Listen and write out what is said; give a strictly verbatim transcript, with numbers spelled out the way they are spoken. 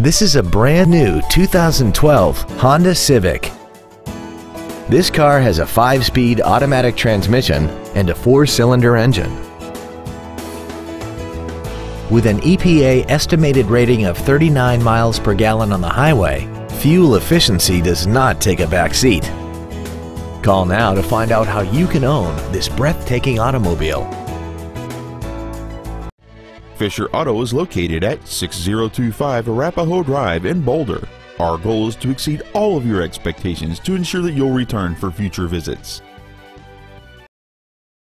This is a brand new two thousand twelve Honda Civic. This car has a five-speed automatic transmission and a four-cylinder engine. With an E P A estimated rating of thirty-nine miles per gallon on the highway, fuel efficiency does not take a back seat. Call now to find out how you can own this breathtaking automobile. Fisher Auto is located at six zero two five Arapahoe Drive in Boulder. Our goal is to exceed all of your expectations to ensure that you'll return for future visits.